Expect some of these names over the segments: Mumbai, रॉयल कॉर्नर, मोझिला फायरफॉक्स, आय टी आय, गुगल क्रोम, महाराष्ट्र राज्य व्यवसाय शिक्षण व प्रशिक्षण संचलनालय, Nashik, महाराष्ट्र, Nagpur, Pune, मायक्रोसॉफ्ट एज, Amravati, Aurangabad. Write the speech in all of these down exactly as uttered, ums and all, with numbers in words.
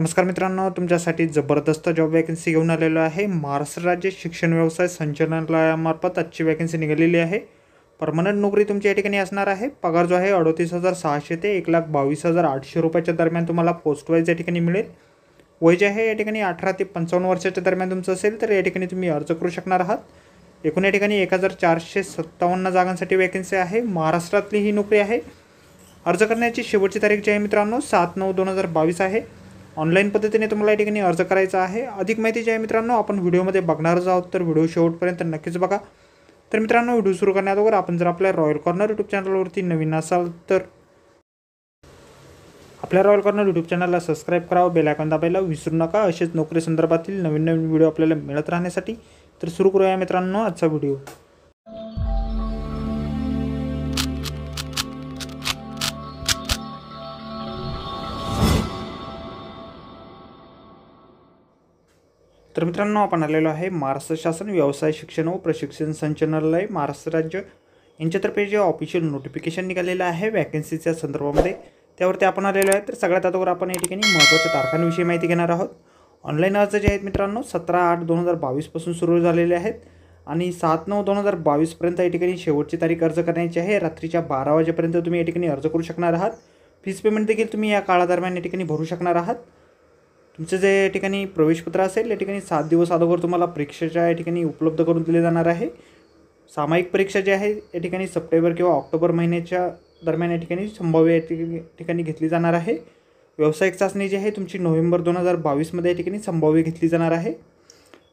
नमस्कार मित्रांनो, तुमच्यासाठी जबरदस्त जॉब वैकेंसी घेऊन आलेलो आहे। महाराष्ट्र राज्य शिक्षण व्यवसाय संचालनालयामार्फत आजची वैकेंसी निघालेली आहे। परमनंट नोकरी तुमची या ठिकाणी असणार आहे। पगार जो आहे अडतीस हज़ार सहाशे ते एक लाख बावीस हज़ार आठशे रुपयाच्या दरम्यान तुम्हाला पोस्ट वाईज या ठिकाणी मिळेल। वय जे आहे या ठिकाणी अठरा ते पंचावन्न वर्षाच्या दरम्यान तुमचं असेल तर या ठिकाणी तुम्ही अर्ज करू शकणार आहात। एकूण या ठिकाणी एक हज़ार चारशे सत्तावन्न जागांसाठी वैकेंसी आहे। महाराष्ट्रातली ही नोकरी आहे। अर्ज करण्याची शेवटची तारीख जी आहे मित्रांनो सात नऊ दोन हजार बावीस आहे। ऑनलाइन पद्धतीने तुम्हाला या ठिकाणी अर्ज करायचा आहे। अधिक माहिती जी आहे मित्रांनो आपण व्हिडिओमध्ये बघणारच आहोत, तर व्हिडिओ शेवटपर्यंत नक्कीच बघा। तर मित्रांनो, व्हिडिओ सुरू करण्याअगोदर आपण जर आपल्या रॉयल कॉर्नर यूट्यूब चॅनलवरती नवीन असाल तर आपल्या रॉयल कॉर्नर यूट्यूब चॅनलला सबस्क्राइब करावं, बेल आयकॉन दाबायला विसरू नका असेच नोकरी संदर्भातील नवीन नवीन व्हिडिओ आपल्याला मिळत राहण्यासाठी। तर सुरू करूया मित्रांनो आजचा व्हिडिओ। तर मित्रांनो, आपण आलेलो आहे महाराष्ट्र शासन व्यवसाय शिक्षण व प्रशिक्षण संचालनालय महाराष्ट्र राज्य यांच्यातर्फे जे ऑफिशियल नोटिफिकेशन निघालेलं आहे वॅकन्सीच्या संदर्भामध्ये त्यावरती आपण आलेलो आहे। तर सगळ्यात आतावर आपण या ठिकाणी महत्त्वाच्या तारखांविषयी माहिती घेणार आहोत। ऑनलाईन अर्ज जे आहेत मित्रांनो सतरा आठ दोन हजार बावीसपासून सुरू झालेले आहेत आणि सात नऊ दोन हजार बावीसपर्यंत या ठिकाणी शेवटची तारीख अर्ज करण्याची आहे। रात्रीच्या बारा वाजेपर्यंत तुम्ही या ठिकाणी अर्ज करू शकणार आहात। फीस पेमेंट देखील तुम्ही या काळादरम्यान या ठिकाणी भरू शकणार आहात। तुमचं जे या ठिकाणी प्रवेशपत्र असेल या ठिकाणी सात दिवस अगोदर तुम्हाला परीक्षेच्या या ठिकाणी उपलब्ध करून दिले जाणार आहे। सामायिक परीक्षा जी आहे या ठिकाणी सप्टेंबर किंवा ऑक्टोबर महिन्याच्या दरम्यान या ठिकाणी संभाव्य या ठिकाणी घेतली जाणार आहे। व्यावसायिक चाचणी जी आहे तुमची नोव्हेंबर दोन हजार बावीसमध्ये या ठिकाणी संभाव्य घेतली जाणार आहे।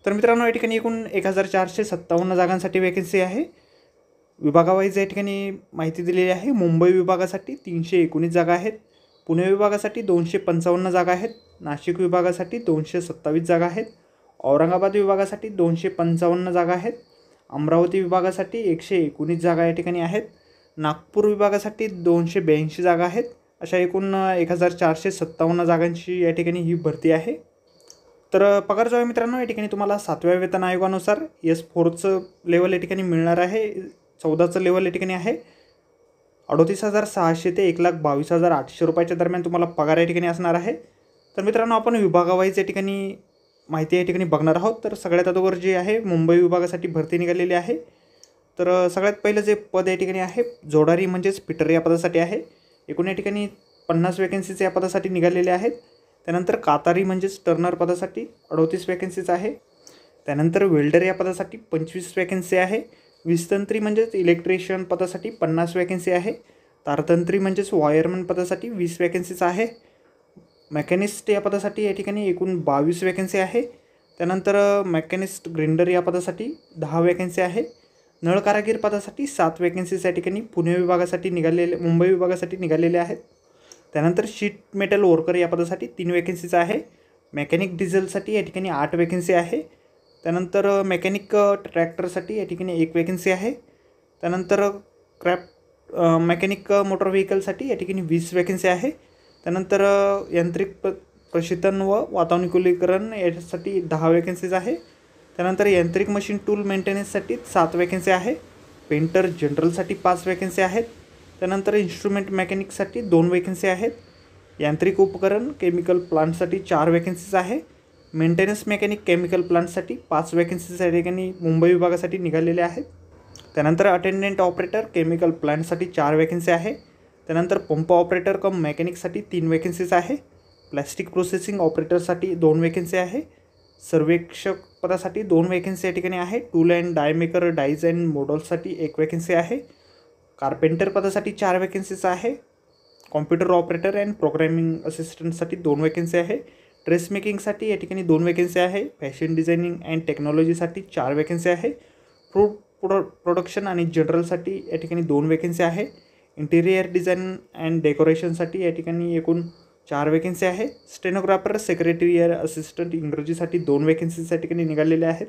तर मित्रांनो, या ठिकाणी एकूण एक हजार चारशे सत्तावन्न जागांसाठी वॅकन्सी आहे। विभागावाईज या ठिकाणी माहिती दिलेली आहे। मुंबई विभागासाठी तीनशे एकोणीस जागा आहेत, पुणे विभागासाठी दोनशे पंचावन्न जागा आहेत, नाशिक विभागासाठी दोनशे सत्तावीस जागा आहेत, औरंगाबाद विभागासाठी दोनशे पंचावन्न जागा आहेत, अमरावती विभागासाठी एकशे एकोणीस जागा या ठिकाणी आहेत, नागपूर विभागासाठी दोनशे ब्याऐंशी जागा आहेत। अशा एकूण एक हजार चारशे सत्तावन्न जागांची या ठिकाणी ही भरती आहे। तर पगार जो आहे मित्रांनो या ठिकाणी तुम्हाला सातव्या वेतन आयोगानुसार एस फोरचं लेवल या ठिकाणी मिळणार आहे। चौदाचं लेवल या ठिकाणी आहे। अडतीस हजार सहाशे ते एक लाख बावीस हजार आठशे रुपयाच्या दरम्यान तुम्हाला पगार या ठिकाणी असणार आहे। तर मित्रांनो, आपण विभागावाईज या ठिकाणी माहिती या ठिकाणी बघणार आहोत। तर सगळ्यात अगोदर जे आहे मुंबई विभागासाठी भरती निघालेली आहे। तर सगळ्यात पहिलं जे पद या ठिकाणी आहे जोडारी म्हणजेच पिटर या पदासाठी आहे। एकूण या ठिकाणी पन्नास वॅकन्सीज या पदासाठी निघालेल्या आहेत। त्यानंतर कातारी म्हणजेच टर्नर पदासाठी अडतीस वॅकन्सीज आहे। त्यानंतर वेल्डर या पदासाठी पंचवीस वॅकन्सी आहे। विस्तंत्री म्हणजेच इलेक्ट्रिशियन पदासाठी पन्नास वॅकन्सी आहे। तारतंत्री म्हणजेच वायरमन पदासाठी वीस वॅकन्सीज आहे। मेकॅनिस्ट या पदासाठी या ठिकाणी एकूण बावीस वॅकन्सी आहे। त्यानंतर मेकॅनिस्ट ग्रिंडर या पदासाठी दहा वॅकन्सी आहे। नळ कारागीर पदासाठी सात वॅकन्सीज या ठिकाणी पुणे विभागासाठी निघालेले मुंबई विभागासाठी निघालेले आहेत। त्यानंतर शीट मेटल वर्कर या पदासाठी तीन वॅकन्सीज आहे। मेकॅनिक डिझेलसाठी या ठिकाणी आठ वॅकन्सी आहे। त्यानंतर मेकॅनिक ट्रॅक्टरसाठी या ठिकाणी एक वॅकन्सी आहे। त्यानंतर क्रॅफ्ट मेकॅनिक मोटर व्हेकलसाठी या ठिकाणी वीस वॅकन्सी आहे। त्यानंतर यांत्रिक प प्रशिक्षण व वातानुकूलीकरण यासाठी दहा वॅकन्सीज आहे। त्यानंतर यांत्रिक मशीन टूल मेंटेनन्ससाठी सात वॅकन्सी आहे। पेंटर जनरलसाठी पाच वॅकन्सी आहेत। त्यानंतर इन्स्ट्रुमेंट मेकॅनिकसाठी दोन वॅकन्सी आहेत। यांत्रिक उपकरण केमिकल प्लांटसाठी चार वॅकन्सीज आहे। मेंटेनन्स मेकॅनिक केमिकल प्लांटसाठी पाच वॅकन्सीज या ठिकाणी मुंबई विभागासाठी निघालेल्या आहेत। त्यानंतर अटेंडंट ऑपरेटर केमिकल प्लांटसाठी चार वॅकन्सी आहे। त्यानंतर पंप ऑपरेटर कम मेकॅनिकसाठी तीन वॅकन्सीज आहे। प्लॅस्टिक प्रोसेसिंग ऑपरेटरसाठी दोन वॅकन्सी आहे। सर्वेक्षक पदासाठी दोन वॅकन्सी या ठिकाणी आहे। Tool and die maker dies and मॉडल्ससाठी एक वॅकन्सी आहे। कार्पेंटर पदासाठी चार वॅकन्सीज आहे। कॉम्प्युटर ऑपरेटर अँड प्रोग्रॅमिंग असिस्टंटसाठी दोन वॅकन्सी आहे। ड्रेस मेकिंगसाठी या ठिकाणी दोन वॅकन्सी आहे। फॅशन डिझायनिंग अँड टेक्नॉलॉजीसाठी चार वॅकन्सी आहे। फ्रूट प्रो प्रोडक्शन आणि जनरलसाठी या ठिकाणी दोन वॅकन्सी आहे। इंटीरियर डिझाईन अँड डेकोरेशनसाठी या ठिकाणी एकूण चार वॅकन्सी आहे। स्टेनोग्राफर सेक्रेटरीयर असिस्टंट इंग्रजीसाठी दोन वॅकन्सीज या ठिकाणी निघालेल्या आहेत।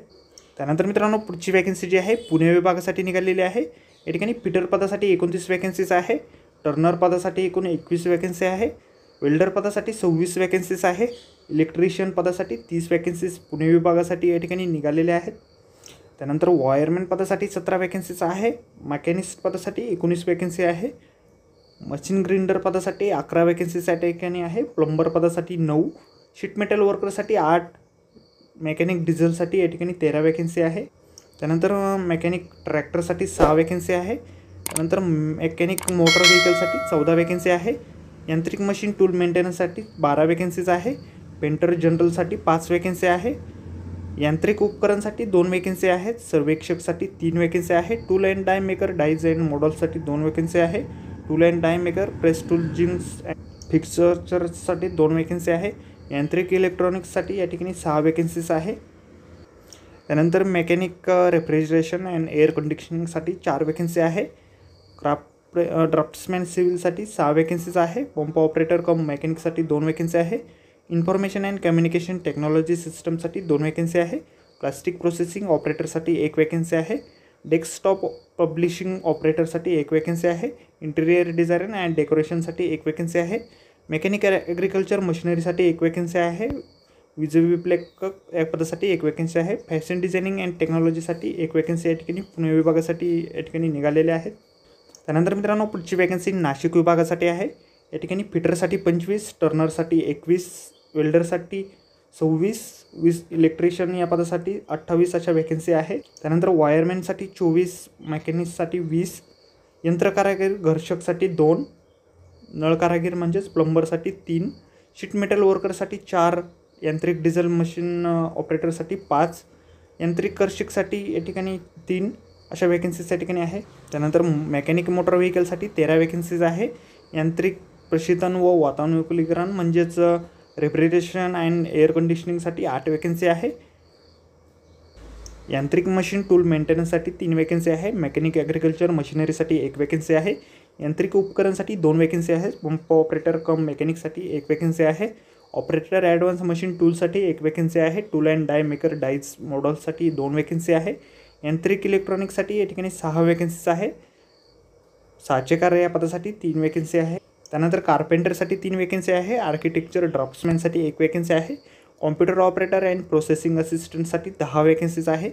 त्यानंतर मित्रांनो, पुढची वॅकन्सी जी आहे पुणे विभागासाठी निघालेली आहे। या ठिकाणी फिटर पदासाठी एकोणतीस वॅकन्सीज आहे। टर्नर पदासाठी एकूण एकवीस वॅकन्सी आहे। वेल्डर पदासाठी सव्वीस वॅकन्सीज आहे। इलेक्ट्रिशियन पदासाठी तीस वॅकन्सीज पुणे विभागासाठी या ठिकाणी निघालेल्या आहेत। त्यानंतर वायरमॅन पदासाठी सतरा वॅकन्सीज आहे। मेकॅनिस्ट पदासाठी एकोणीस वॅकन्सी आहे। मशीन ग्रिंडर पदासाठी अकरा वॅकन्सीज या ठिकाणी आहे। प्लंबर पदासाठी नऊ, शीट मेटल वर्करसाठी आठ, मेकॅनिक डिझेलसाठी या ठिकाणी तेरा वॅकन्सी आहे. त्यानंतर मेकॅनिक ट्रॅक्टरसाठी सहा वॅकन्सी आहे. त्यानंतर मेकॅनिक मोटर व्हेकलसाठी चौदा वॅकन्सी आहे. यांत्रिक मशीन टूल मेंटेनन्ससाठी बारा वॅकन्सीज आहे. पेंटर जनरलसाठी पाच वॅकन्सी आहे. यांत्रिक उपकरणसाठी दोन वॅकन्सी आहेत. सर्वेक्षकसाठी तीन वॅकन्सी आहे. Tool and die maker dies and मॉडल्ससाठी दोन वॅकन्सी आहे. Tool and die maker press tool jigs and फिक्सचरसाठी दोन वॅकन्सी आहे. यांत्रिक इलेक्ट्रॉनिक्ससाठी या ठिकाणी सहा वॅकन्सीज आहे. त्यानंतर मेकॅनिक रेफ्रिजरेशन अँड एअर कंडिशनिंगसाठी चार वॅकन्सी आहे. क्राफ्ट ड्राफ्ट्समॅन सिव्हिलसाठी सहा वॅकन्सीज आहे. पंप ऑपरेटर कम मेकॅनिकसाठी दोन वॅकन्सी आहे. इन्फॉर्मेशन अँड कम्युनिकेशन टेक्नॉलॉजी सिस्टमसाठी दोन वॅकन्सी आहे. प्लास्टिक प्रोसेसिंग ऑपरेटरसाठी एक वॅकन्सी आहे. डेस्कटॉप पब्लिशिंग ऑपरेटरसाठी एक वॅकन्सी आहे. इंटिरियर डिझाईन अँड डेकोरेशनसाठी एक वॅकन्सी आहे. मेकॅनिक ॲग्रिकल्चर मशिनरीसाठी एक वॅकन्सी आहे. विजयविप्लेक या पदासाठी एक वॅकन्सी आहे. फॅशन डिझायनिंग अँड टेक्नॉलॉजीसाठी एक वॅकन्सी या ठिकाणी पुणे विभागासाठी या ठिकाणी निघालेल्या आहेत. त्यानंतर मित्रांनो पुढची वॅकन्सी नाशिक विभागासाठी आहे. या ठिकाणी फिटरसाठी पंचवीस, टर्नरसाठी एकवीस, वेल्डरसाठी सव्वीस, वीस इलेक्ट्रिशियन या पदासाठी अठ्ठावीस अशा वॅकन्सी आहे. त्यानंतर वायरमॅनसाठी चोवीस, मेकॅनिकसाठी वीस, यंत्रकारागीर घर्षकसाठी दोन, नळकारागीर म्हणजेच प्लंबरसाठी तीन, शीट मेटल वर्करसाठी चार, यांत्रिक डिझेल मशीन ऑपरेटरसाठी पाच, यांत्रिक कर्षिकसाठी या ठिकाणी तीन अशा वॅकन्सीज या ठिकाणी आहे. त्यानंतर मेकॅनिक मोटर व्हेकलसाठी तेरा वॅकन्सीज आहे. यांत्रिक प्रशीतन व वातानुकूलीकरण म्हणजेच रेफ्रिजरेशन अँड एअर कंडिशनिंगसाठी आठ वॅकन्सी आहे. यांत्रिक मशीन टूल मेंटेनन्ससाठी तीन वॅकन्सी आहे. मेकॅनिक ॲग्रिकल्चर मशिनरीसाठी एक वॅकन्सी आहे. यांत्रिक उपकरणसाठी दोन वॅकन्सी आहेत. पंप ऑपरेटर कम मेकॅनिकसाठी एक वॅकन्सी आहे. ऑपरेटर ॲडव्हान्स मशीन टूलसाठी एक वॅकन्सी आहे. Tool and die maker dies मॉडल्ससाठी दोन वॅकन्सी आहे. यांत्रिक इलेक्ट्रॉनिक्ससाठी या ठिकाणी सहा वॅकन्सीज आहे. साचेकार या पदासाठी तीन वॅकन्सी आहे. त्यानंतर कार्पेंटरसाठी तीन वॅकन्सी आहे. आर्किटेक्चर ड्राफ्ट्समॅनसाठी एक वॅकन्सी आहे. कॉम्प्युटर ऑपरेटर अँड प्रोसेसिंग असिस्टंटसाठी दहा वॅकन्सीज आहे.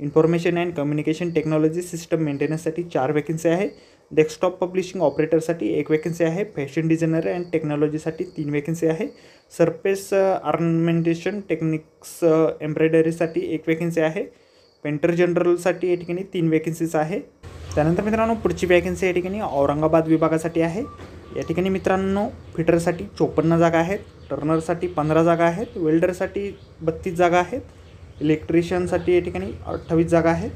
Information and communication technology system मेंटेनन्ससाठी चार वॅकन्सी आहे. डेस्कटॉप पब्लिशिंग ऑपरेटरसाठी एक वॅकन्सी आहे. फॅशन डिझायनर अँड टेक्नॉलॉजीसाठी तीन वॅकन्सी आहे. सरफेस ऑर्नामेंटेशन टेक्निक्स एम्ब्रॉयडरीसाठी एक वॅकन्सी आहे. पेंटर जनरलसाठी या ठिकाणी तीन वॅकन्सीज आहे. त्यानंतर मित्रांनो पुढची वॅकन्सी या ठिकाणी औरंगाबाद विभागासाठी आहे. या ठिकाणी मित्रांनो फिटरसाठी चोपन्न जागा आहेत. टर्नरसाठी पंधरा जागा आहेत. वेल्डरसाठी बत्तीस जागा आहेत. इलेक्ट्रिशियनसाठी या ठिकाणी अठ्ठावीस जागा आहेत.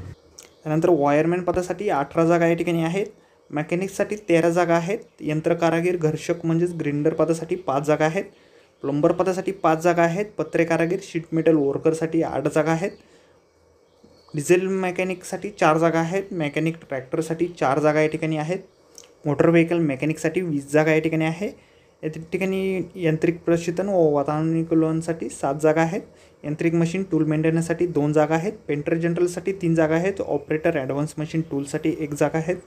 त्यानंतर वायरमॅन पदासाठी अठरा जागा या ठिकाणी आहेत. मेकॅनिकसाठी तेरा जागा आहेत. यंत्रकारागीर घर्षक म्हणजेच ग्रिंडर पदासाठी पाच जागा आहेत. प्लंबर पदासाठी पाच जागा आहेत. पत्रेकारागीर शीट मेटल वर्करसाठी आठ जागा आहेत. डिझेल मेकॅनिकसाठी चार जागा आहेत. मेकॅनिक ट्रॅक्टरसाठी चार जागा या ठिकाणी आहेत. मोटर व्हेकल मेकॅनिकसाठी वीस जागा या ठिकाणी आहे. या ठिकाणी यांत्रिक प्रशीतन व वातानुकूलनसाठी सात जागा आहेत. यांत्रिक मशीन टूल मेंटेनन्ससाठी दोन जागा आहेत. पेंटर जनरलसाठी तीन जागा आहेत. ऑपरेटर ॲडव्हान्स मशीन टूलसाठी एक जागा आहेत.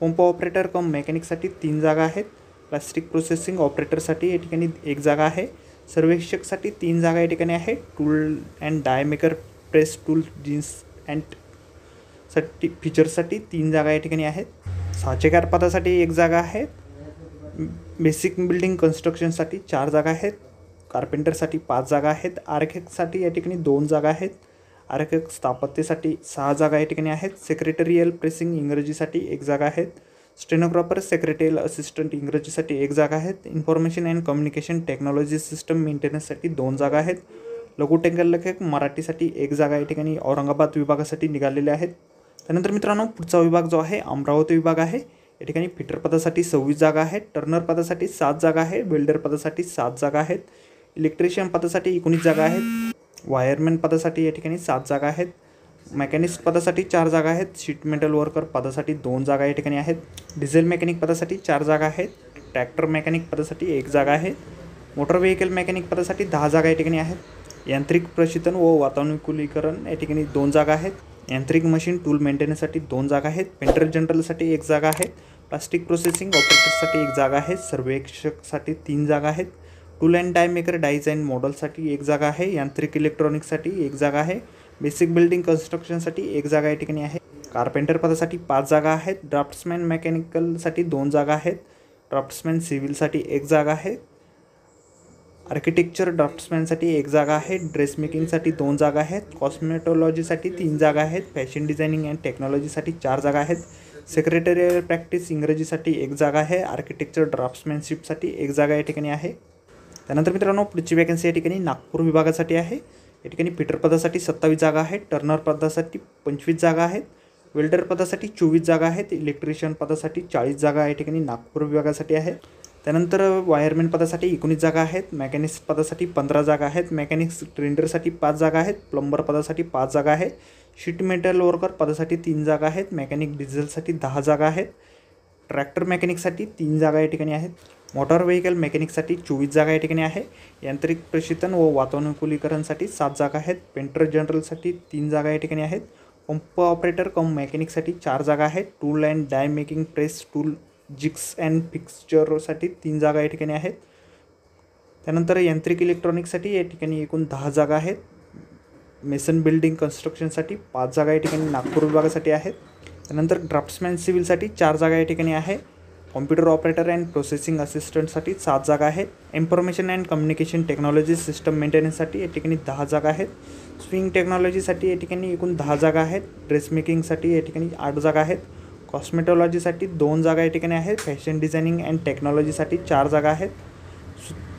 पंप ऑपरेटर कम मेकॅनिकसाठी तीन जागा आहेत. प्लास्टिक प्रोसेसिंग ऑपरेटरसाठी या ठिकाणी एक जागा आहे. सर्वेक्षकसाठी तीन जागा या ठिकाणी आहे. Tool and die maker press tool jigs and साठी फीचरसाठी तीन जागा या ठिकाणी आहेत. साचेकार पदासाठी एक जागा आहे. बेसिक बिल्डिंग कन्स्ट्रक्शनसाठी चार जागा आहेत. कार्पेंटरसाठी पाच जागा आहेत. आर्किटेक्टसाठी या ठिकाणी दोन जागा आहेत. आर्किटेक्ट स्थापत्यसाठी सहा जागा या ठिकाणी आहेत. सेक्रेटरियल प्रेसिंग इंग्रजीसाठी एक जागा आहेत. स्टेनोग्राफर सेक्रेटरियल असिस्टंट इंग्रजीसाठी एक जागा आहेत. Information and communication technology system मेंटेनन्ससाठी दोन जागा आहेत. लघुटेंगल लेखक मराठीसाठी एक जागा या ठिकाणी औरंगाबाद विभागासाठी निघालेल्या आहेत. त्यानंतर मित्रांनो पुढचा विभाग जो आहे अमरावती विभाग आहे. या ठिकाणी फिटर पदासाठी सव्वीस जागा आहेत. टर्नर पदासाठी सात जागा आहे. वेल्डर पदासाठी सात जागा आहेत. इलेक्ट्रिशियन पदासाठी एकोणीस जागा आहेत. वायरमॅन पदासाठी या ठिकाणी सात जागा आहेत. मेकॅनिक्स पदासाठी चार जागा आहेत. शीट मेटल वर्कर पदासाठी दोन जागा या ठिकाणी आहेत. डिझेल मेकॅनिक पदासाठी चार जागा आहेत. ट्रॅक्टर मेकॅनिक पदासाठी एक जागा आहे. मोटर व्हेकल मेकॅनिक पदासाठी दहा जागा या ठिकाणी आहेत. यांत्रिक प्रशीतन व वातानुकूलीकरण या ठिकाणी दोन जागा आहेत. यांत्रिक मशीन टूल मेंटेनन्ससाठी दोन जागा आहेत. पेंटर जनरलसाठी एक जागा आहे. प्लास्टिक प्रोसेसिंग ऑपरेटरसाठी एक जागा आहे. सर्वेक्षकसाठी तीन जागा आहेत. Tool and die maker dies and मॉडलसाठी एक जागा आहे. यांत्रिक इलेक्ट्रॉनिक्ससाठी एक जागा आहे. बेसिक बिल्डिंग कन्स्ट्रक्शनसाठी एक जागा या ठिकाणी आहे. कार्पेंटर पदासाठी पाच जागा आहेत. ड्राफ्ट्समॅन मेकॅनिकलसाठी दोन जागा आहेत. ड्राफ्ट्समॅन सिव्हिलसाठी एक जागा आहे. आर्किटेक्चर ड्राफ्ट्समॅनसाठी एक जागा आहे, ड्रेसमेकिंगसाठी दोन जागा आहेत, कॉस्मेटॉलॉजीसाठी तीन जागा आहेत, फॅशन डिझायनिंग अँड टेक्नॉलॉजीसाठी चार जागा आहेत, सेक्रेटेरियल प्रॅक्टिस इंग्रजीसाठी एक जागा आहे, आर्किटेक्चर ड्राफ्ट्समॅनशिपसाठी एक जागा या ठिकाणी आहे। त्यानंतर मित्रांनो पुढची वॅकन्सी या ठिकाणी नागपूर विभागासाठी आहे। या ठिकाणी फिटर पदासाठी सत्तावीस जागा आहेत, टर्नर पदासाठी पंचवीस जागा आहेत, वेल्डर पदासाठी चोवीस जागा आहेत, इलेक्ट्रिशियन पदासाठी चाळीस जागा या ठिकाणी नागपूर विभागासाठी आहे। त्यानंतर वायरमॅन पदासाठी एकोणीस जागा आहेत, मेकॅनिक्स पदासाठी पंधरा जागा आहेत, मेकॅनिक्स ट्रेंडरसाठी पाच जागा आहेत, प्लंबर पदासाठी पाच जागा आहेत, शीट मेटल वर्कर पदासाठी तीन जागा आहेत, मेकॅनिक डिझेलसाठी दहा जागा आहेत, ट्रॅक्टर मेकॅनिकसाठी तीन जागा या ठिकाणी आहेत, मोटर व्हेकल मेकॅनिकसाठी चोवीस जागा या ठिकाणी आहे, यांत्रिक प्रशिक्षण व वातानुकूलीकरणसाठी सात जागा आहेत, पेंटर जनरलसाठी तीन जागा या ठिकाणी आहेत, पंप ऑपरेटर कम मेकॅनिकसाठी चार जागा आहेत, tool and die making press tool jigs and फिक्स्चरसाठी तीन जागा या ठिकाणी आहेत। त्यानंतर यांत्रिक इलेक्ट्रॉनिक्ससाठी या ठिकाणी एकूण दहा जागा आहेत, मेसन बिल्डिंग कन्स्ट्रक्शनसाठी पाच जागा या ठिकाणी नागपूर विभागासाठी आहेत। त्यानंतर ड्राफ्ट्समॅन सिव्हिलसाठी चार जागा या ठिकाणी आहे, कॉम्प्युटर ऑपरेटर अँड प्रोसेसिंग असिस्टंटसाठी सात जागा आहेत, information and communication technology system मेंटेनन्ससाठी या ठिकाणी दहा जागा आहेत, स्विंग टेक्नॉलॉजीसाठी या ठिकाणी एकूण दहा जागा आहेत, ड्रेसमेकिंगसाठी या ठिकाणी आठ जागा आहेत, कॉस्मेटॉलॉजीसाठी दोन जागा या ठिकाणी आहेत, फॅशन डिझायनिंग अँड टेक्नॉलॉजीसाठी चार जागा आहेत,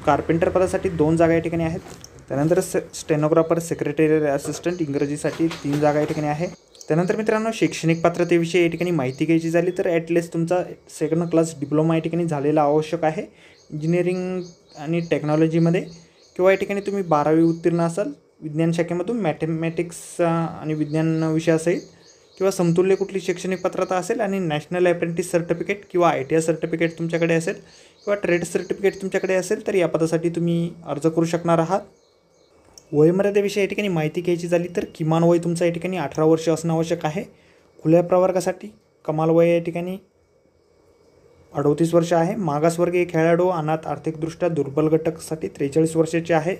कार्पेंटर पदासाठी दोन जागा या ठिकाणी आहेत। त्यानंतर से स्टेनोग्राफर सेक्रेटेरियल असिस्टंट इंग्रजीसाठी तीन जागा या ठिकाणी आहे। त्यानंतर मित्रांनो शैक्षणिक पात्रतेविषयी या ठिकाणी माहिती घ्यायची झाली तर ॲटलीस्ट तुमचा सेकंड क्लास डिप्लोमा या ठिकाणी झालेला आवश्यक आहे इंजिनिअरिंग आणि टेक्नॉलॉजीमध्ये, किंवा या ठिकाणी तुम्ही बारावी उत्तीर्ण असाल विज्ञान शाखेमधून मॅथेमॅटिक्स आणि विज्ञान विषयासहित, किंवा समतुल्य कुठली शैक्षणिक पात्रता असेल आणि नॅशनल अप्रेंटिस सर्टिफिकेट किंवा आय टी आय सर्टिफिकेट तुमच्याकडे असेल किंवा ट्रेड सर्टिफिकेट तुमच्याकडे असेल तर या पदासाठी तुम्ही अर्ज करू शकणार आहात। वयमर्यादेविषयी या ठिकाणी माहिती घ्यायची झाली तर किमान वय तुमचं या ठिकाणी अठरा वर्ष असणं आवश्यक आहे, खुल्या प्रवर्गासाठी कमाल वय या ठिकाणी अडतीस वर्ष आहे, मागासवर्गीय खेळाडू अनाथ आर्थिकदृष्ट्या दुर्बल घटकासाठी त्रेचाळीस वर्षाचे आहे,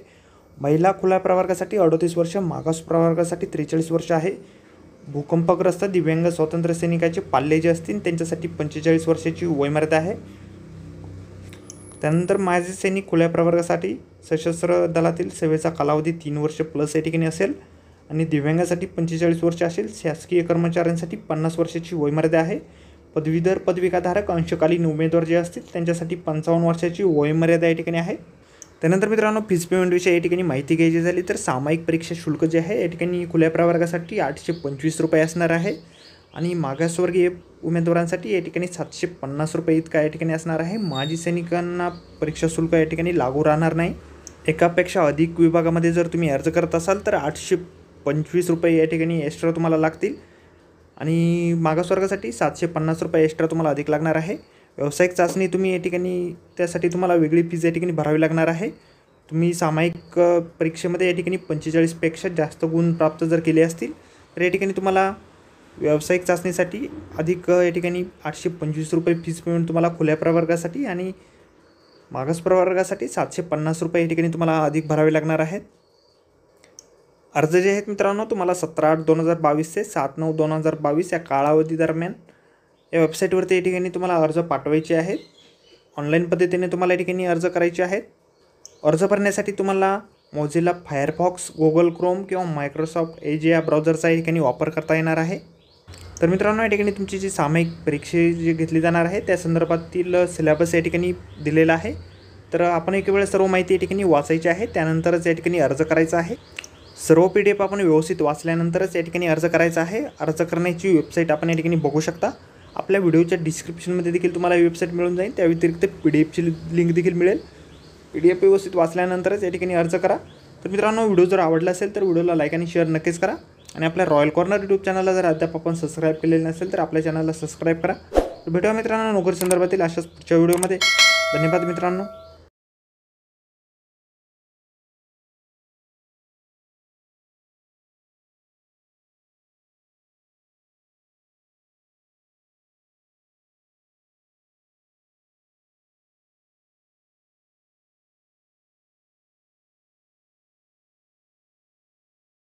महिला खुल्या प्रवर्गासाठी अडतीस वर्ष, मागास प्रवर्गासाठी त्रेचाळीस वर्ष आहे, भूकंपग्रस्त दिव्यांग स्वातंत्र्य सैनिकाचे पाल्य जे असतील त्यांच्यासाठी पंचेचाळीस वर्षाची वयमर्यादा आहे। त्यानंतर माजी सैनिक खुल्या प्रवर्गासाठी सशस्त्र दलातील सेवेचा कालावधी तीन वर्ष प्लस या ठिकाणी असेल आणि दिव्यांगासाठी पंचेचाळीस वर्ष असेल, शासकीय कर्मचाऱ्यांसाठी पन्नास वर्षाची वयमर्यादा आहे, पदवीधर पदविकाधारक अंशकालीन उमेदवार जे असतील त्यांच्यासाठी पंचावन्न वर्षाची वयमर्यादा या ठिकाणी आहे। त्यानंतर मित्रांनो फीज पेमेंटविषयी या ठिकाणी माहिती घ्यायची झाली तर सामायिक परीक्षा शुल्क जे आहे या ठिकाणी खुल्या प्रवर्गासाठी आठशे पंचवीस रुपये असणार आहे आणि मागासवर्गीय उमेदवारांसाठी या ठिकाणी सातशे पन्नास रुपये इतका या ठिकाणी असणार आहे। माजी सैनिकांना परीक्षा शुल्क या ठिकाणी लागू राहणार नाही, एकापेक्षा अधिक विभागामध्ये जर तुम्ही अर्ज करत असाल तर आठशे पंचवीस रुपये या ठिकाणी एक्स्ट्रा तुम्हाला लागतील आणि मागासवर्गासाठी सातशे पन्नास रुपये एक्स्ट्रा तुम्हाला अधिक लागणार आहे। व्यावसायिक चाचणी तुम्ही या ठिकाणी त्यासाठी तुम्हाला वेगळी फीज या ठिकाणी भरावी लागणार आहे। तुम्ही सामायिक परीक्षेमध्ये या ठिकाणी पंचेचाळीसपेक्षा जास्त गुण प्राप्त जर केले असतील तर या ठिकाणी तुम्हाला व्यावसायिक चाचणीसाठी अधिक या ठिकाणी आठशे पंचवीस रुपये फीज पेमेंट तुम्हाला खुल्या प्रवर्गासाठी आणि मागास प्रवर्गासाठी सातशे पन्नास रुपये या ठिकाणी तुम्हाला अधिक भरावे लागणार आहेत। अर्ज जे आहेत मित्रांनो तुम्हाला सतरा आठ दोन हजार बावीस ते सात नऊ दोन हजार बावीस या कालावधीदरम्यान या वेबसाईटवरती या ठिकाणी तुम्हाला अर्ज पाठवायचे आहेत। ऑनलाईन पद्धतीने तुम्हाला या ठिकाणी अर्ज करायचे आहेत। अर्ज भरण्यासाठी तुम्हाला मोझिला फायरफॉक्स, गुगल क्रोम किंवा मायक्रोसॉफ्ट एज या ब्राउझरचा या ठिकाणी वापर करता येणार आहे। तर मित्रांनो या ठिकाणी तुमची जी सामायिक परीक्षा जी घेतली जाणार आहे त्या संदर्भातील सिलेबस या ठिकाणी दिलेला आहे, तर आपण एक वेळ सर्व माहिती या ठिकाणी वाचायची आहे, त्यानंतरच या ठिकाणी अर्ज करायचा आहे। सर्व पी डी एफ आपण व्यवस्थित वाचल्यानंतरच या ठिकाणी अर्ज करायचा आहे। अर्ज करण्याची वेबसाईट आपण या ठिकाणी बघू शकता, आपल्या व्हिडिओच्या डिस्क्रिप्शनमध्ये देखील तुम्हाला वेबसाईट मिळून जाईल, त्या व्यतिरिक्त पी डी एफची लिंक देखील मिळेल। पी डी एफ व्यवस्थित वाचल्यानंतरच या ठिकाणी अर्ज करा। तर मित्रांनो व्हिडिओ जर आवडला असेल तर व्हिडिओला लाईक आणि शेअर नक्कीच करा आणि आपल्या रॉयल कॉर्नर यूट्यूब चॅनलला जर अद्याप आपण सबस्क्राईब केलेलं नसेल तर आपल्या चॅनलला सबस्क्राईब करा। तर भेटूया मित्रांनो नोकरी संदर्भातील अशाच पुढच्या व्हिडिओमध्ये। धन्यवाद मित्रांनो।